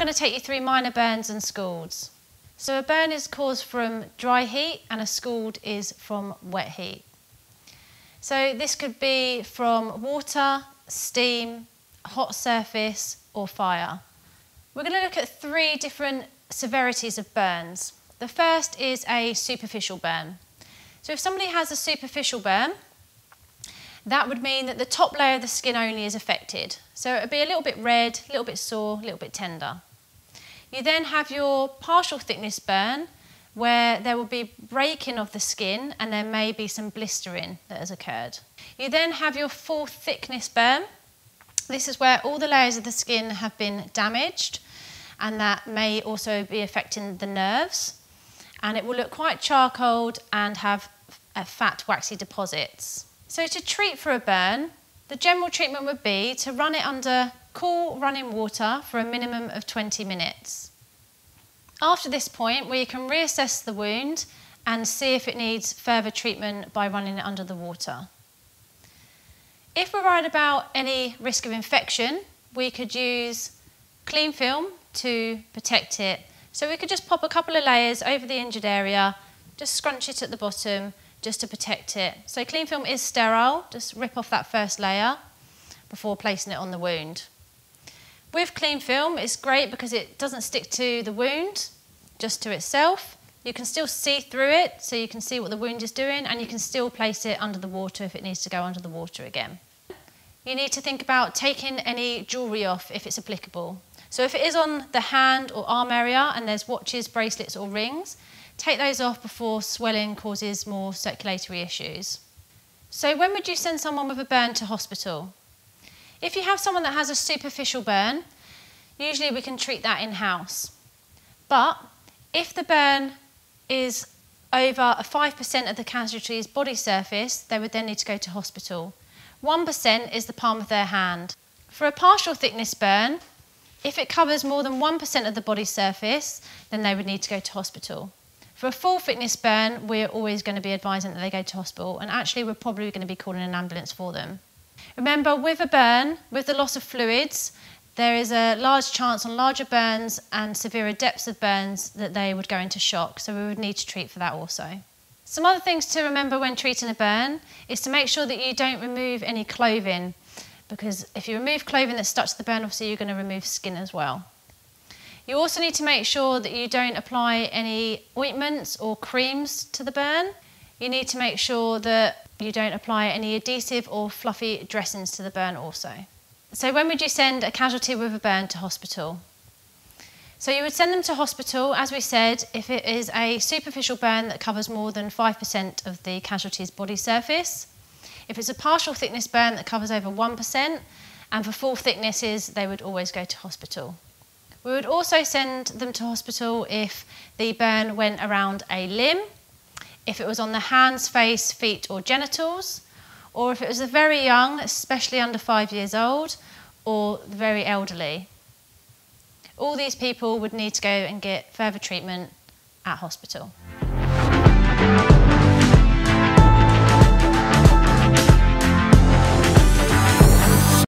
going to take you through minor burns and scalds. So a burn is caused from dry heat and a scald is from wet heat. So this could be from water, steam, hot surface or fire. We're going to look at three different severities of burns. The first is a superficial burn. So if somebody has a superficial burn, that would mean that the top layer of the skin only is affected. So it would be a little bit red, a little bit sore, a little bit tender. You then have your partial thickness burn, where there will be breaking of the skin and there may be some blistering that has occurred. You then have your full thickness burn. This is where all the layers of the skin have been damaged, and that may also be affecting the nerves. And it will look quite charcoaled and have fat, waxy deposits. So to treat for a burn, the general treatment would be to run it under cool running water for a minimum of 20 minutes. After this point, we can reassess the wound and see if it needs further treatment by running it under the water. If we're worried about any risk of infection, we could use cling film to protect it. So we could just pop a couple of layers over the injured area, just scrunch it at the bottom, just to protect it. So cling film is sterile, just rip off that first layer before placing it on the wound. With cling film, it's great because it doesn't stick to the wound, just to itself. You can still see through it, so you can see what the wound is doing, and you can still place it under the water if it needs to go under the water again. You need to think about taking any jewellery off if it's applicable. So if it is on the hand or arm area and there's watches, bracelets or rings, take those off before swelling causes more circulatory issues. So when would you send someone with a burn to hospital? If you have someone that has a superficial burn, usually we can treat that in-house. But if the burn is over 5% of the casualty's body surface, they would then need to go to hospital. 1% is the palm of their hand. For a partial thickness burn, if it covers more than 1% of the body surface, then they would need to go to hospital. For a full thickness burn, we're always going to be advising that they go to hospital, and actually we're probably going to be calling an ambulance for them. Remember, with a burn, with the loss of fluids, there is a large chance on larger burns and severer depths of burns that they would go into shock, so we would need to treat for that also. Some other things to remember when treating a burn is to make sure that you don't remove any clothing, because if you remove clothing that's stuck to the burn, obviously you're going to remove skin as well. You also need to make sure that you don't apply any ointments or creams to the burn. You need to make sure that you don't apply any adhesive or fluffy dressings to the burn also. So when would you send a casualty with a burn to hospital? So you would send them to hospital, as we said, if it is a superficial burn that covers more than 5% of the casualty's body surface. If it's a partial thickness burn that covers over 1%, and for full thicknesses, they would always go to hospital. We would also send them to hospital if the burn went around a limb, if it was on the hands, face, feet or genitals, or if it was the very young, especially under 5 years old, or the very elderly. All these people would need to go and get further treatment at hospital.